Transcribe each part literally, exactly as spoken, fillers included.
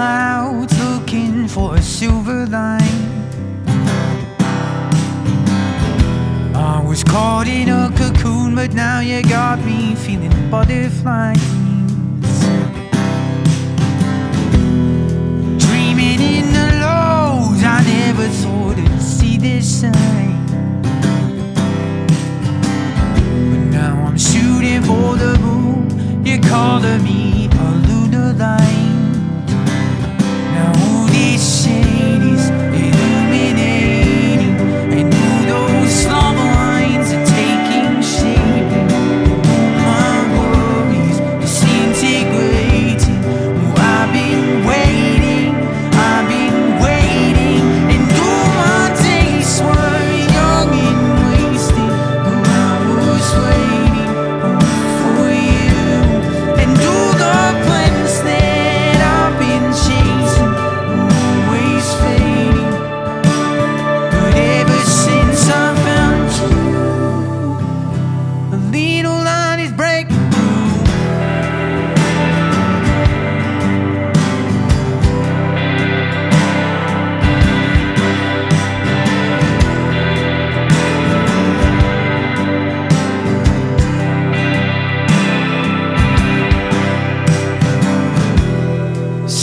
clouds looking for a silver line. I was caught in a cocoon, but now you got me feeling butterflies. Dreaming in the lows, I never thought I'd see this sign. But now I'm shooting for the moon, you're calling me a lunar light.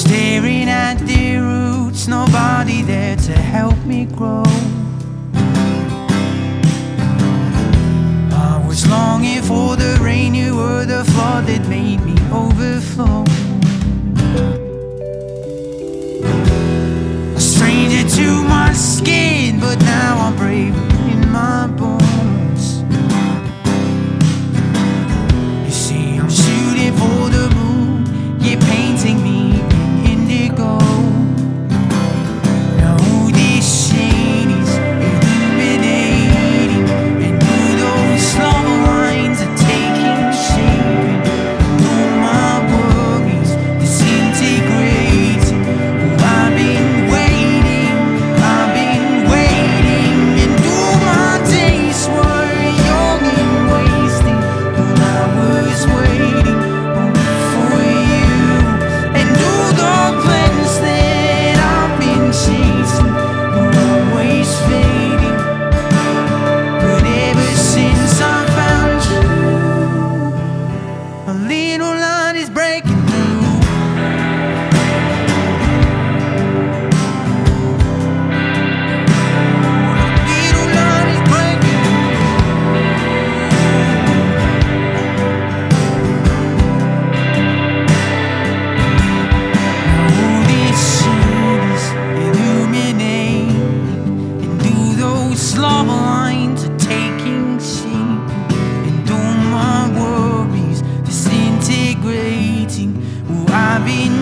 Staring at the roots, nobody there to help me grow. I was longing for the rain, you were the flood that made me overflow. A stranger to my skin, but now I'm brave in my bones. You see, I'm shooting for the moon, you're painting me. Slumber lines are taking shape, and all my worries disintegrating. Well, I've been